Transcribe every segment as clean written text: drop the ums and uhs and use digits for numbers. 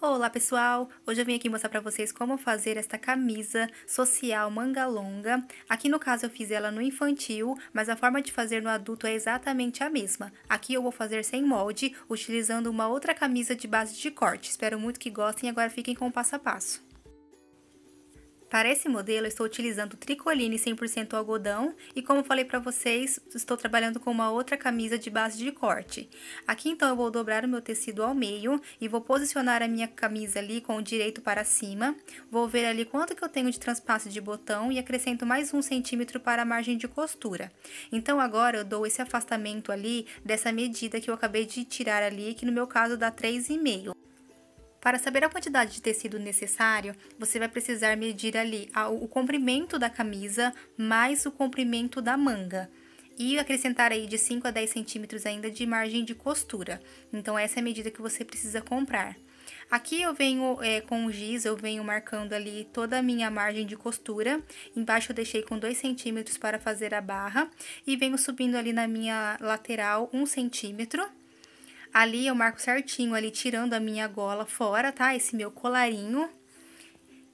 Olá pessoal, hoje eu vim aqui mostrar pra vocês como fazer esta camisa social manga longa. Aqui no caso eu fiz ela no infantil, mas a forma de fazer no adulto é exatamente a mesma. Aqui eu vou fazer sem molde, utilizando uma outra camisa de base de corte. Espero muito que gostem e agora fiquem com o passo a passo. Para esse modelo eu estou utilizando tricoline 100% algodão e, como falei para vocês, estou trabalhando com uma outra camisa de base de corte. Aqui então eu vou dobrar o meu tecido ao meio e vou posicionar a minha camisa ali com o direito para cima. Vou ver ali quanto que eu tenho de transpasso de botão e acrescento mais 1 centímetro para a margem de costura. Então agora eu dou esse afastamento ali dessa medida que eu acabei de tirar ali, que no meu caso dá 3,5. Para saber a quantidade de tecido necessário, você vai precisar medir ali o comprimento da camisa mais o comprimento da manga e acrescentar aí de 5 a 10 centímetros ainda de margem de costura. Então essa é a medida que você precisa comprar. Aqui eu venho com o giz, eu venho marcando ali toda a minha margem de costura. Embaixo eu deixei com 2 centímetros para fazer a barra e venho subindo ali na minha lateral 1 centímetro. Ali eu marco certinho ali, tirando a minha gola fora, tá? Esse meu colarinho.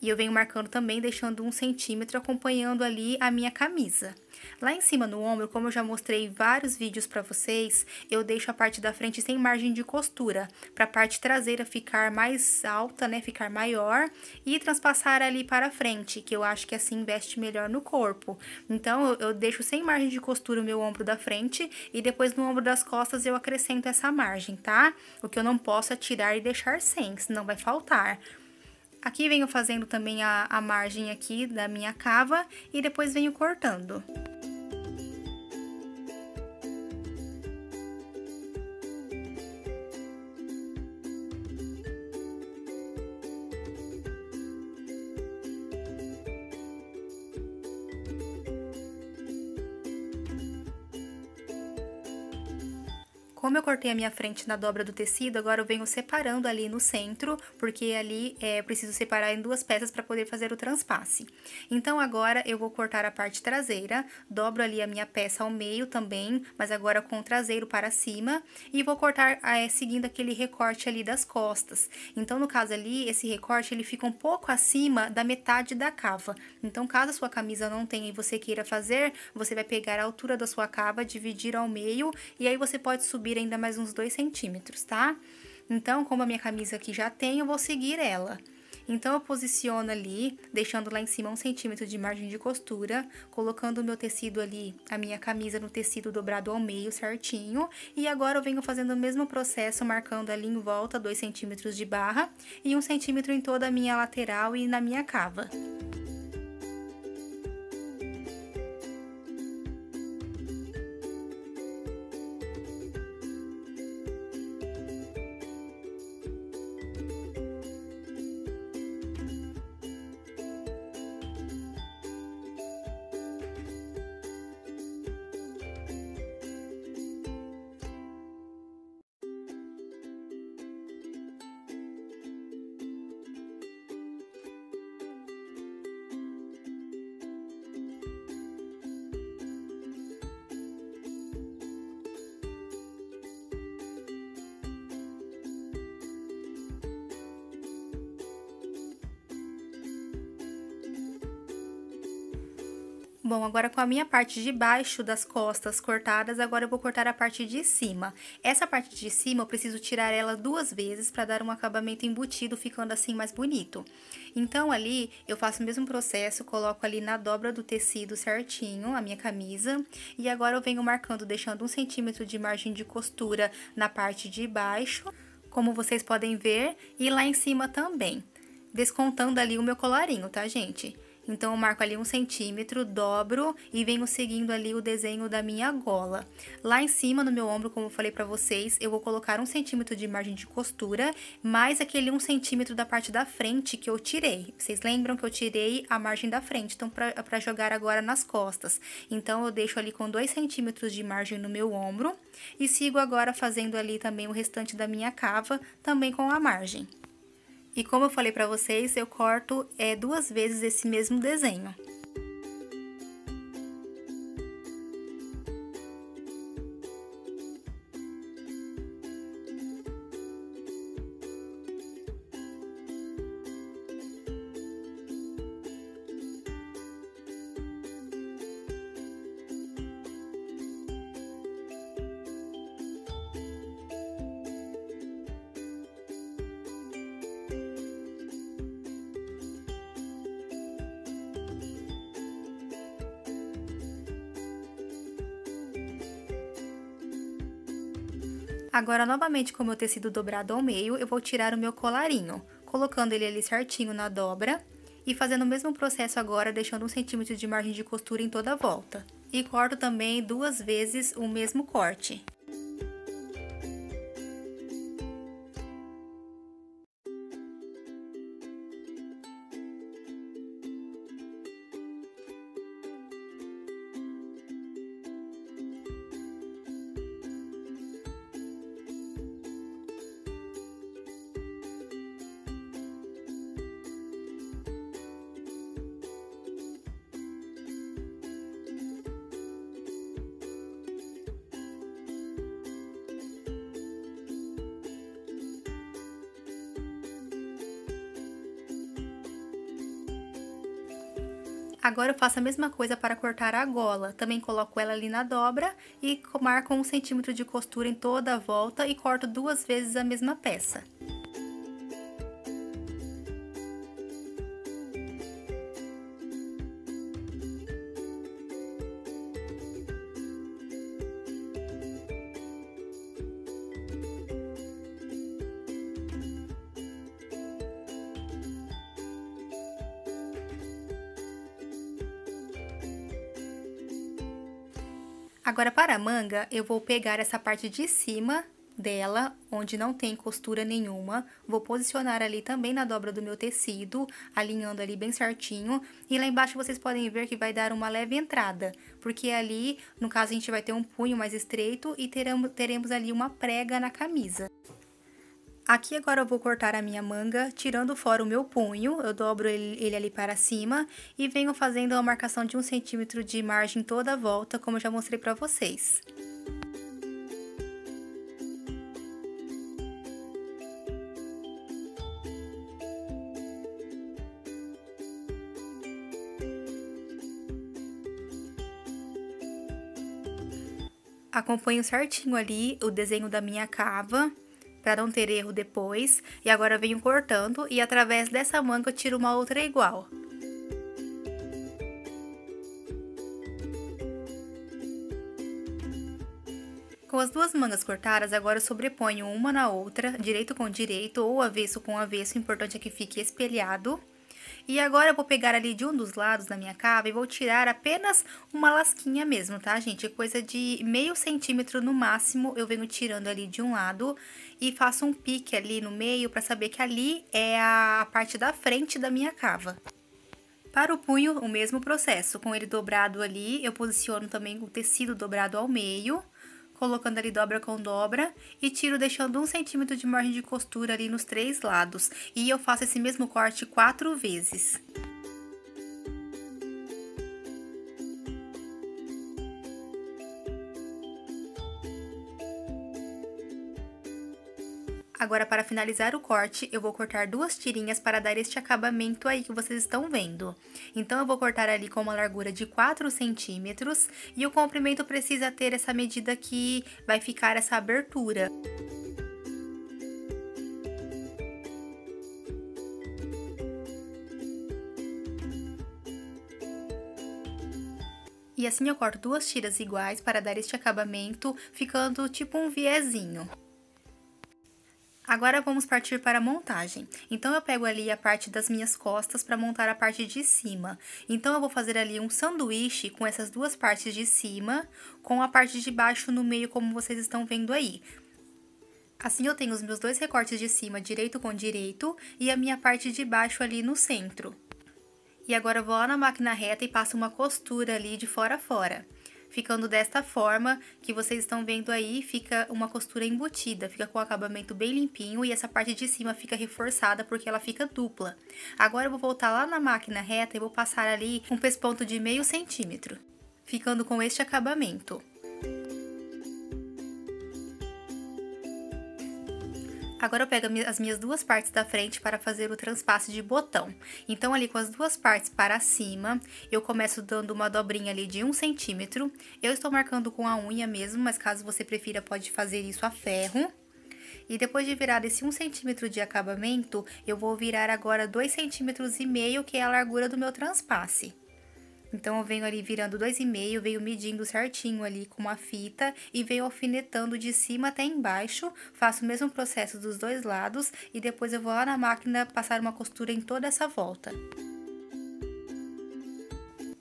E eu venho marcando também, deixando 1 centímetro, acompanhando ali a minha camisa. Lá em cima no ombro, como eu já mostrei vários vídeos pra vocês, eu deixo a parte da frente sem margem de costura, pra parte traseira ficar mais alta, né? Ficar maior e transpassar ali para frente, que eu acho que assim veste melhor no corpo. Então, eu deixo sem margem de costura o meu ombro da frente e depois no ombro das costas eu acrescento essa margem, tá? O que eu não posso é tirar e deixar sem, senão vai faltar. Aqui venho fazendo também a margem aqui da minha cava e depois venho cortando. Como eu cortei a minha frente na dobra do tecido, agora eu venho separando ali no centro, porque ali eu preciso separar em 2 peças para poder fazer o transpasse. Então agora eu vou cortar a parte traseira, dobro ali a minha peça ao meio também, mas agora com o traseiro para cima, e vou cortar seguindo aquele recorte ali das costas. Então no caso ali, esse recorte ele fica um pouco acima da metade da cava. Então caso a sua camisa não tenha e você queira fazer, você vai pegar a altura da sua cava, dividir ao meio, e aí você pode subir ainda mais uns 2 centímetros, tá? Então, como a minha camisa aqui já tem, eu vou seguir ela. Então, eu posiciono ali, deixando lá em cima 1 centímetro de margem de costura, colocando o meu tecido ali, a minha camisa no tecido dobrado ao meio certinho, e agora eu venho fazendo o mesmo processo, marcando ali em volta 2 centímetros de barra e 1 centímetro em toda a minha lateral e na minha cava. Bom, agora com a minha parte de baixo das costas cortadas, agora eu vou cortar a parte de cima. Essa parte de cima eu preciso tirar ela 2 vezes para dar um acabamento embutido, ficando assim mais bonito. Então ali eu faço o mesmo processo, coloco ali na dobra do tecido certinho a minha camisa. E agora eu venho marcando, deixando 1 centímetro de margem de costura na parte de baixo, como vocês podem ver, e lá em cima também. Descontando ali o meu colarinho, tá, gente? Então, eu marco ali 1 centímetro, dobro e venho seguindo ali o desenho da minha gola. Lá em cima, no meu ombro, como eu falei pra vocês, eu vou colocar 1 centímetro de margem de costura, mais aquele 1 centímetro da parte da frente que eu tirei. Vocês lembram que eu tirei a margem da frente, então, pra jogar agora nas costas. Então, eu deixo ali com 2 centímetros de margem no meu ombro e sigo agora fazendo ali também o restante da minha cava, também com a margem. E como eu falei pra vocês, eu corto 2 vezes esse mesmo desenho. Agora, novamente, com o meu tecido dobrado ao meio, eu vou tirar o meu colarinho, colocando ele ali certinho na dobra e fazendo o mesmo processo agora, deixando 1 centímetro de margem de costura em toda a volta. E corto também 2 vezes o mesmo corte. Agora eu faço a mesma coisa para cortar a gola, também coloco ela ali na dobra e marco 1 centímetro de costura em toda a volta e corto 2 vezes a mesma peça. Agora, para a manga, eu vou pegar essa parte de cima dela, onde não tem costura nenhuma, vou posicionar ali também na dobra do meu tecido, alinhando ali bem certinho, e lá embaixo vocês podem ver que vai dar uma leve entrada, porque ali, no caso, a gente vai ter um punho mais estreito e teremos ali uma prega na camisa. Aqui agora eu vou cortar a minha manga, tirando fora o meu punho, eu dobro ele ali para cima e venho fazendo a marcação de 1 centímetro de margem toda a volta, como eu já mostrei para vocês. Acompanho certinho ali o desenho da minha cava, para não ter erro depois, e agora eu venho cortando e através dessa manga eu tiro uma outra igual. Com as 2 mangas cortadas, agora eu sobreponho uma na outra, direito com direito ou avesso com avesso, o importante é que fique espelhado. E agora eu vou pegar ali de um dos lados da minha cava e vou tirar apenas uma lasquinha mesmo, tá, gente? Coisa de meio centímetro no máximo, eu venho tirando ali de um lado e faço um pique ali no meio pra saber que ali é a parte da frente da minha cava. Para o punho, o mesmo processo, com ele dobrado ali, eu posiciono também o tecido dobrado ao meio, colocando ali dobra com dobra e tiro deixando 1 centímetro de margem de costura ali nos 3 lados. E eu faço esse mesmo corte 4 vezes. Agora, para finalizar o corte, eu vou cortar 2 tirinhas para dar este acabamento aí que vocês estão vendo. Então, eu vou cortar ali com uma largura de 4 centímetros e o comprimento precisa ter essa medida que vai ficar essa abertura. E assim eu corto 2 tiras iguais para dar este acabamento, ficando tipo um viezinho. Agora, vamos partir para a montagem. Então, eu pego ali a parte das minhas costas para montar a parte de cima. Então, eu vou fazer ali um sanduíche com essas 2 partes de cima, com a parte de baixo no meio, como vocês estão vendo aí. Assim, eu tenho os meus 2 recortes de cima, direito com direito, e a minha parte de baixo ali no centro. E agora, eu vou lá na máquina reta e passo uma costura ali de fora a fora. Ficando desta forma que vocês estão vendo aí, fica uma costura embutida, fica com o acabamento bem limpinho e essa parte de cima fica reforçada porque ela fica dupla. Agora eu vou voltar lá na máquina reta e vou passar ali um pesponto de meio centímetro, ficando com este acabamento. Agora eu pego as minhas 2 partes da frente para fazer o transpasse de botão. Então, ali com as 2 partes para cima, eu começo dando uma dobrinha ali de 1 centímetro. Eu estou marcando com a unha mesmo, mas caso você prefira, pode fazer isso a ferro. E depois de virar esse 1 centímetro de acabamento, eu vou virar agora 2,5 centímetros, que é a largura do meu transpasse. Então, eu venho ali virando 2,5, venho medindo certinho ali com uma fita e venho alfinetando de cima até embaixo. Faço o mesmo processo dos dois lados e depois eu vou lá na máquina passar uma costura em toda essa volta.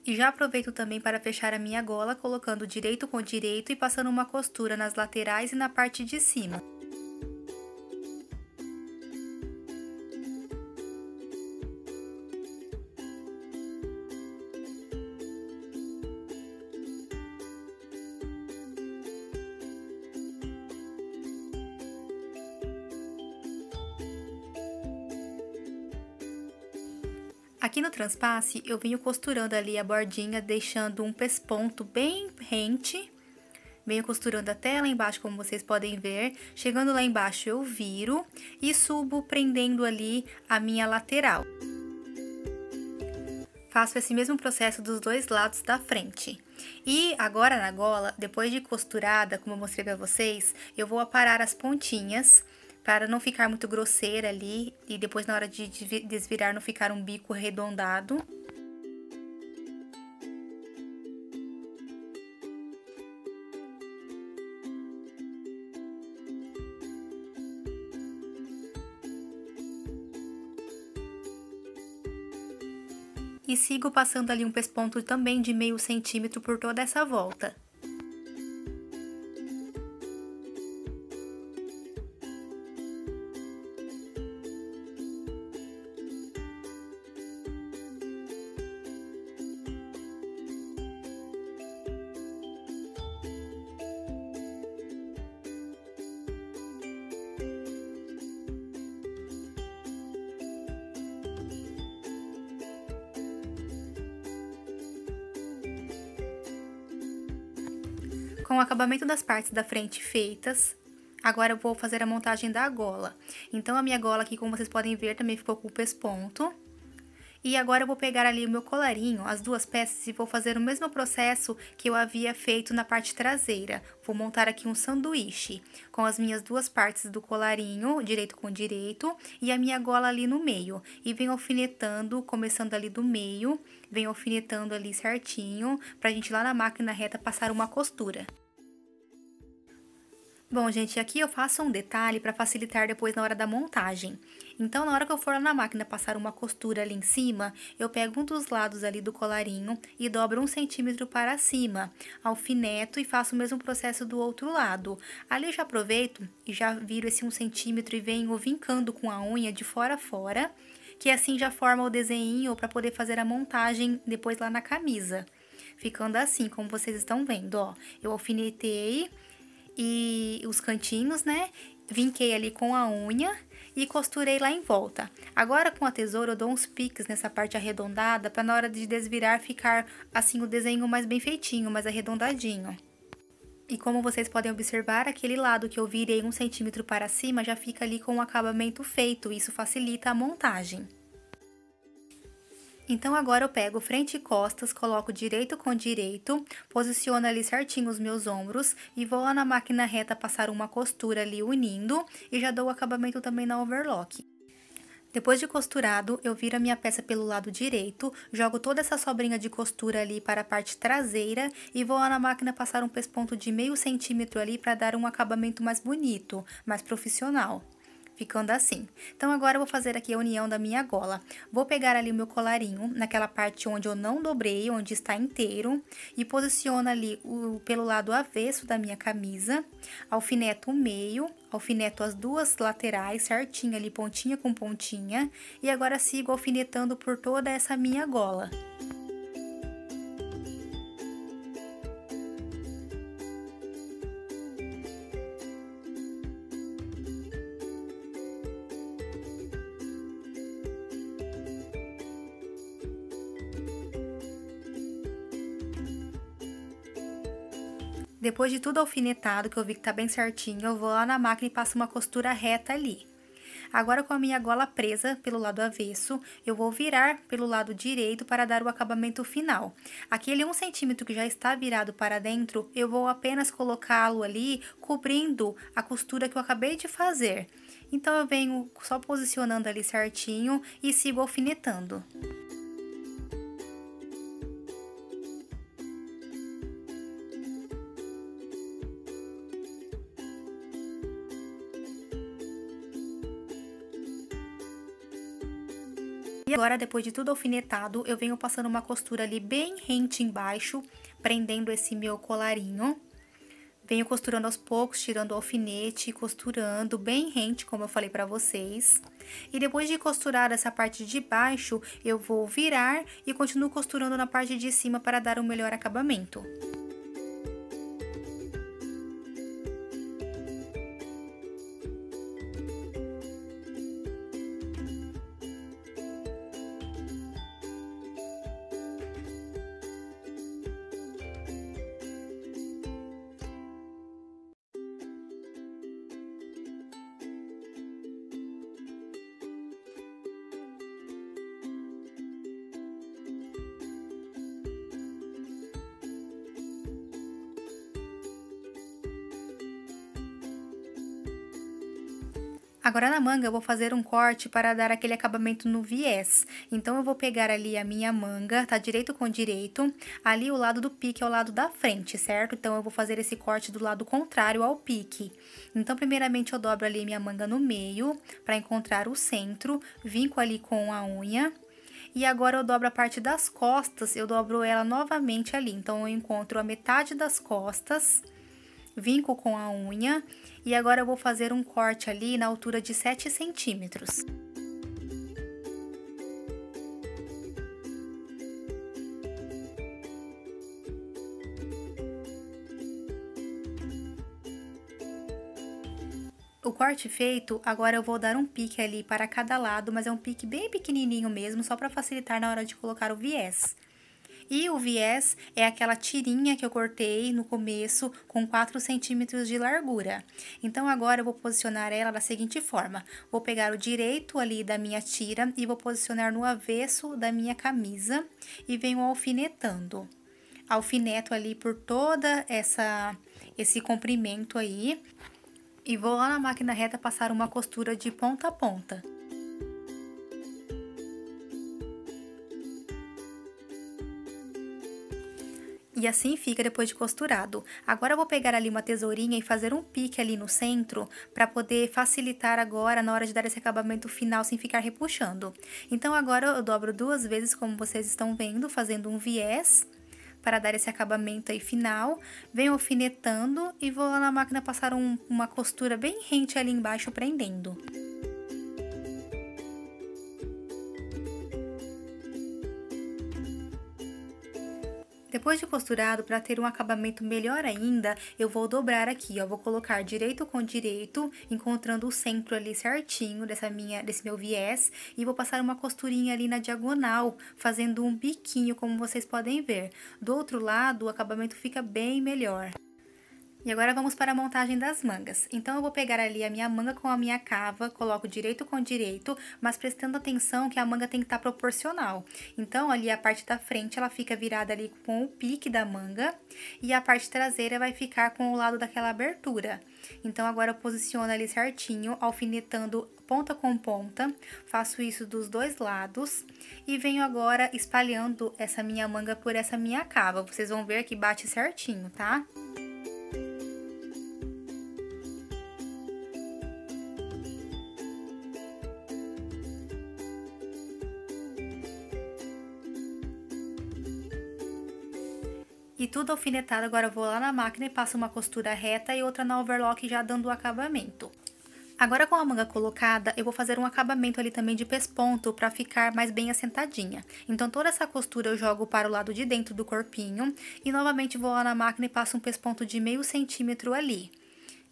E já aproveito também para fechar a minha gola, colocando direito com direito e passando uma costura nas laterais e na parte de cima. Aqui no transpasse, eu venho costurando ali a bordinha, deixando um pesponto bem rente. Venho costurando até lá embaixo, como vocês podem ver. Chegando lá embaixo, eu viro e subo prendendo ali a minha lateral. Faço esse mesmo processo dos dois lados da frente. E agora na gola, depois de costurada, como eu mostrei pra vocês, eu vou aparar as pontinhas, para não ficar muito grosseira ali e depois na hora de desvirar não ficar um bico arredondado. E sigo passando ali um pesponto também de meio centímetro por toda essa volta. Com o acabamento das partes da frente feitas, agora eu vou fazer a montagem da gola. Então, a minha gola aqui, como vocês podem ver, também ficou com o pesponto. E agora eu vou pegar ali o meu colarinho, as duas peças, e vou fazer o mesmo processo que eu havia feito na parte traseira. Vou montar aqui um sanduíche, com as minhas duas partes do colarinho, direito com direito, e a minha gola ali no meio. E venho alfinetando, começando ali do meio, venho alfinetando ali certinho, pra gente lá na máquina reta passar uma costura. Bom, gente, aqui eu faço um detalhe para facilitar depois na hora da montagem. Então, na hora que eu for lá na máquina passar uma costura ali em cima, eu pego um dos lados ali do colarinho e dobro 1 centímetro para cima, alfineto e faço o mesmo processo do outro lado. Ali eu já aproveito e já viro esse 1 centímetro e venho vincando com a unha de fora a fora, que assim já forma o desenho para poder fazer a montagem depois lá na camisa. Ficando assim, como vocês estão vendo, ó, eu alfinetei e os cantinhos, né? Vinquei ali com a unha e costurei lá em volta. Agora, com a tesoura, eu dou uns piques nessa parte arredondada para na hora de desvirar ficar assim o desenho mais bem feitinho, mais arredondadinho. E como vocês podem observar, aquele lado que eu virei 1 centímetro para cima já fica ali com o acabamento feito, isso facilita a montagem. Então, agora eu pego frente e costas, coloco direito com direito, posiciono ali certinho os meus ombros e vou lá na máquina reta passar uma costura ali unindo e já dou o acabamento também na overlock. Depois de costurado, eu viro a minha peça pelo lado direito, jogo toda essa sobrinha de costura ali para a parte traseira e vou lá na máquina passar um pesponto de meio centímetro ali para dar um acabamento mais bonito, mais profissional. Ficando assim. Então, agora eu vou fazer aqui a união da minha gola. Vou pegar ali o meu colarinho, naquela parte onde eu não dobrei, onde está inteiro, e posiciono ali pelo lado avesso da minha camisa, alfineto o meio, alfineto as duas laterais, certinho ali, pontinha com pontinha, e agora sigo alfinetando por toda essa minha gola. Depois de tudo alfinetado, que eu vi que tá bem certinho, eu vou lá na máquina e passo uma costura reta ali. Agora, com a minha gola presa pelo lado avesso, eu vou virar pelo lado direito para dar o acabamento final. Aquele 1 centímetro que já está virado para dentro, eu vou apenas colocá-lo ali, cobrindo a costura que eu acabei de fazer. Então, eu venho só posicionando ali certinho e sigo alfinetando. E agora, depois de tudo alfinetado, eu venho passando uma costura ali bem rente embaixo, prendendo esse meu colarinho. Venho costurando aos poucos, tirando o alfinete, costurando bem rente, como eu falei pra vocês. E depois de costurar essa parte de baixo, eu vou virar e continuo costurando na parte de cima para dar um melhor acabamento. Agora na manga eu vou fazer um corte para dar aquele acabamento no viés. Então eu vou pegar ali a minha manga, tá direito com direito, ali o lado do pique é o lado da frente, certo? Então eu vou fazer esse corte do lado contrário ao pique. Então primeiramente eu dobro ali minha manga no meio, para encontrar o centro, vinco ali com a unha. E agora eu dobro a parte das costas, eu dobro ela novamente ali, então eu encontro a metade das costas, vinco com a unha. E agora eu vou fazer um corte ali na altura de 7 centímetros. O corte feito, agora eu vou dar um pique ali para cada lado, mas é um pique bem pequenininho mesmo, só para facilitar na hora de colocar o viés. E o viés é aquela tirinha que eu cortei no começo com 4 centímetros de largura. Então, agora eu vou posicionar ela da seguinte forma. Vou pegar o direito ali da minha tira e vou posicionar no avesso da minha camisa e venho alfinetando. Alfineto ali por toda esse comprimento aí e vou lá na máquina reta passar uma costura de ponta a ponta. E assim fica depois de costurado. Agora eu vou pegar ali uma tesourinha e fazer um pique ali no centro, para poder facilitar agora na hora de dar esse acabamento final sem ficar repuxando. Então agora eu dobro duas vezes, como vocês estão vendo, fazendo um viés, para dar esse acabamento aí final. Venho alfinetando e vou lá na máquina passar uma costura bem rente ali embaixo, prendendo. Depois de costurado, para ter um acabamento melhor ainda, eu vou dobrar aqui, ó, vou colocar direito com direito, encontrando o centro ali certinho desse meu viés, e vou passar uma costurinha ali na diagonal, fazendo um biquinho, como vocês podem ver. Do outro lado, o acabamento fica bem melhor. E agora vamos para a montagem das mangas. Então eu vou pegar ali a minha manga com a minha cava, coloco direito com direito, mas prestando atenção que a manga tem que estar proporcional. Então ali a parte da frente ela fica virada ali com o pique da manga e a parte traseira vai ficar com o lado daquela abertura. Então agora eu posiciono ali certinho, alfinetando ponta com ponta, faço isso dos dois lados e venho agora espalhando essa minha manga por essa minha cava. Vocês vão ver que bate certinho, tá? E tudo alfinetado, agora eu vou lá na máquina e passo uma costura reta e outra na overlock já dando o acabamento. Agora com a manga colocada, eu vou fazer um acabamento ali também de pesponto para ficar mais bem assentadinha. Então toda essa costura eu jogo para o lado de dentro do corpinho e novamente vou lá na máquina e passo um pesponto de meio centímetro ali.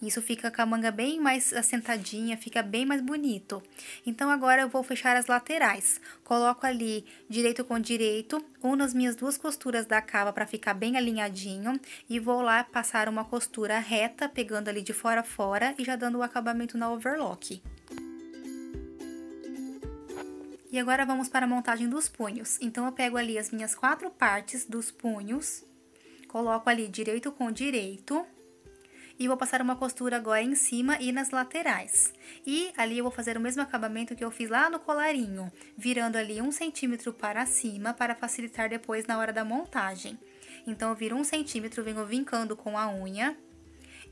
Isso fica com a manga bem mais assentadinha, fica bem mais bonito. Então, agora eu vou fechar as laterais. Coloco ali direito com direito, uno as minhas duas costuras da cava para ficar bem alinhadinho. E vou lá passar uma costura reta, pegando ali de fora a fora e já dando o acabamento na overlock. E agora, vamos para a montagem dos punhos. Então, eu pego ali as minhas 4 partes dos punhos, coloco ali direito com direito. E vou passar uma costura agora em cima e nas laterais. E ali eu vou fazer o mesmo acabamento que eu fiz lá no colarinho, virando ali 1 centímetro para cima, para facilitar depois na hora da montagem. Então, eu viro 1 centímetro, venho vincando com a unha.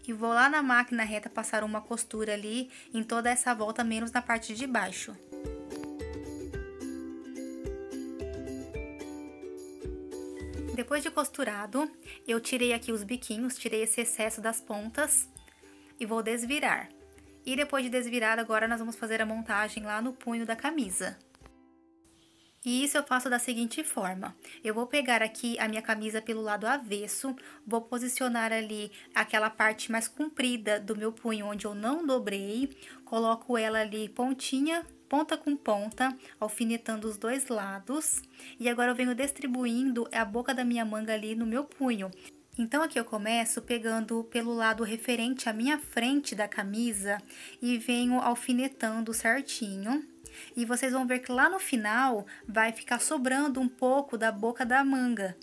E vou lá na máquina reta passar uma costura ali em toda essa volta, menos na parte de baixo. Depois de costurado, eu tirei aqui os biquinhos, tirei esse excesso das pontas e vou desvirar. E depois de desvirar, agora nós vamos fazer a montagem lá no punho da camisa. E isso eu faço da seguinte forma, eu vou pegar aqui a minha camisa pelo lado avesso, vou posicionar ali aquela parte mais comprida do meu punho onde eu não dobrei, coloco ela ali pontinha, ponta com ponta, alfinetando os dois lados, e agora eu venho distribuindo a boca da minha manga ali no meu punho. Então, aqui eu começo pegando pelo lado referente à minha frente da camisa e venho alfinetando certinho. E vocês vão ver que lá no final vai ficar sobrando um pouco da boca da manga,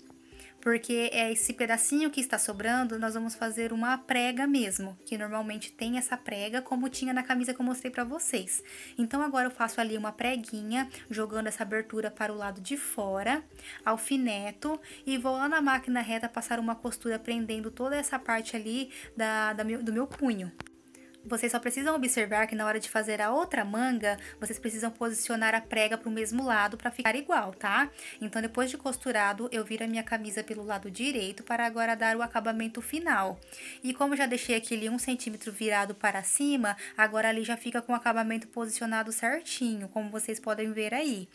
porque é esse pedacinho que está sobrando, nós vamos fazer uma prega mesmo, que normalmente tem essa prega, como tinha na camisa que eu mostrei pra vocês. Então, agora eu faço ali uma preguinha, jogando essa abertura para o lado de fora, alfineto, e vou lá na máquina reta passar uma costura prendendo toda essa parte ali do meu punho. Vocês só precisam observar que na hora de fazer a outra manga, vocês precisam posicionar a prega para o mesmo lado para ficar igual, tá? Então, depois de costurado, eu viro a minha camisa pelo lado direito para agora dar o acabamento final. E como já deixei aquele 1 centímetro virado para cima, agora ali já fica com o acabamento posicionado certinho, como vocês podem ver aí.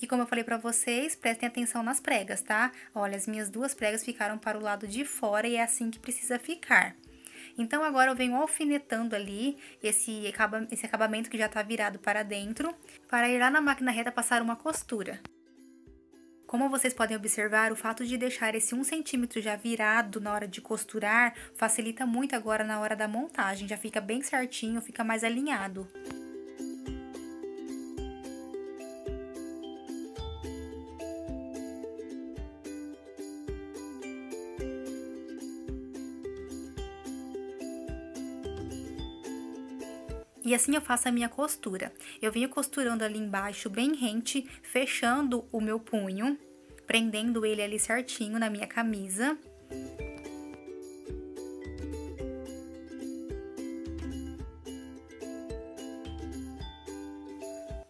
E como eu falei para vocês, prestem atenção nas pregas, tá? Olha, as minhas 2 pregas ficaram para o lado de fora e é assim que precisa ficar. Então, agora eu venho alfinetando ali esse acabamento que já tá virado para dentro, para ir lá na máquina reta passar uma costura. Como vocês podem observar, o fato de deixar esse 1 centímetro já virado na hora de costurar, facilita muito agora na hora da montagem, já fica bem certinho, fica mais alinhado. E assim eu faço a minha costura. Eu venho costurando ali embaixo bem rente, fechando o meu punho, prendendo ele ali certinho na minha camisa.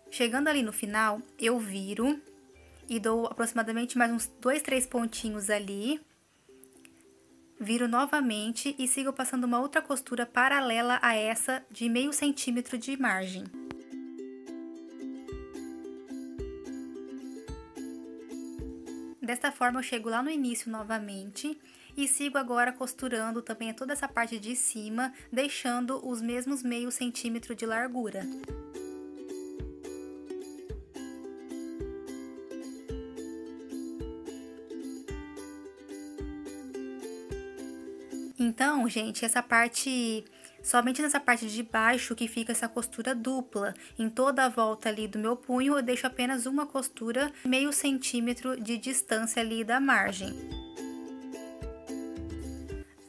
Chegando ali no final, eu viro e dou aproximadamente mais uns 2, 3 pontinhos ali. Viro novamente e sigo passando uma outra costura paralela a essa de 0,5 centímetro de margem. Desta forma, eu chego lá no início novamente e sigo agora costurando também toda essa parte de cima, deixando os mesmos 0,5 centímetro de largura. Então, gente, essa parte, somente nessa parte de baixo que fica essa costura dupla. Em toda a volta ali do meu punho, eu deixo apenas uma costura, 0,5 centímetro de distância ali da margem.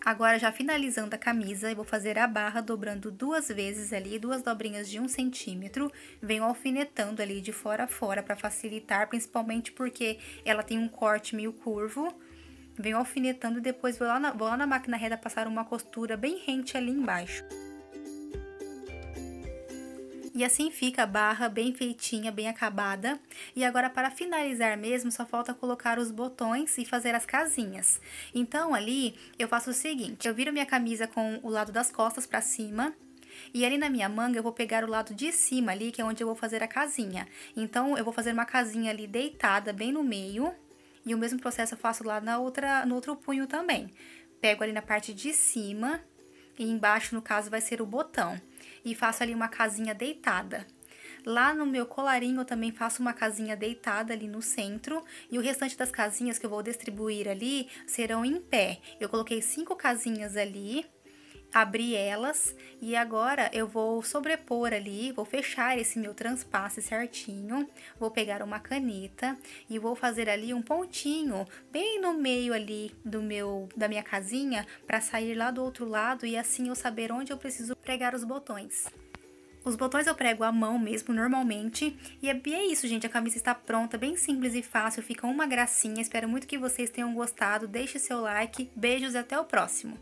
Agora, já finalizando a camisa, eu vou fazer a barra dobrando 2 vezes ali, 2 dobrinhas de 1 centímetro. Venho alfinetando ali de fora a fora para facilitar, principalmente porque ela tem um corte meio curvo. Venho alfinetando e depois vou lá na máquina reta passar uma costura bem rente ali embaixo. E assim fica a barra bem feitinha, bem acabada. E agora, para finalizar mesmo, só falta colocar os botões e fazer as casinhas. Então, ali, eu faço o seguinte, eu viro minha camisa com o lado das costas para cima. E ali na minha manga eu vou pegar o lado de cima ali, que é onde eu vou fazer a casinha. Então, eu vou fazer uma casinha ali deitada bem no meio. E o mesmo processo eu faço lá no outro punho também. Pego ali na parte de cima e embaixo, no caso, vai ser o botão. E faço ali uma casinha deitada. Lá no meu colarinho eu também faço uma casinha deitada ali no centro. E o restante das casinhas que eu vou distribuir ali serão em pé. Eu coloquei 5 casinhas ali, abri elas e agora eu vou sobrepor ali, vou fechar esse meu transpasse certinho, vou pegar uma caneta e vou fazer ali um pontinho bem no meio ali da minha casinha para sair lá do outro lado e assim eu saber onde eu preciso pregar os botões. Os botões eu prego à mão mesmo, normalmente, e é isso, gente, a camisa está pronta, bem simples e fácil, fica uma gracinha, espero muito que vocês tenham gostado, deixe seu like, beijos e até o próximo!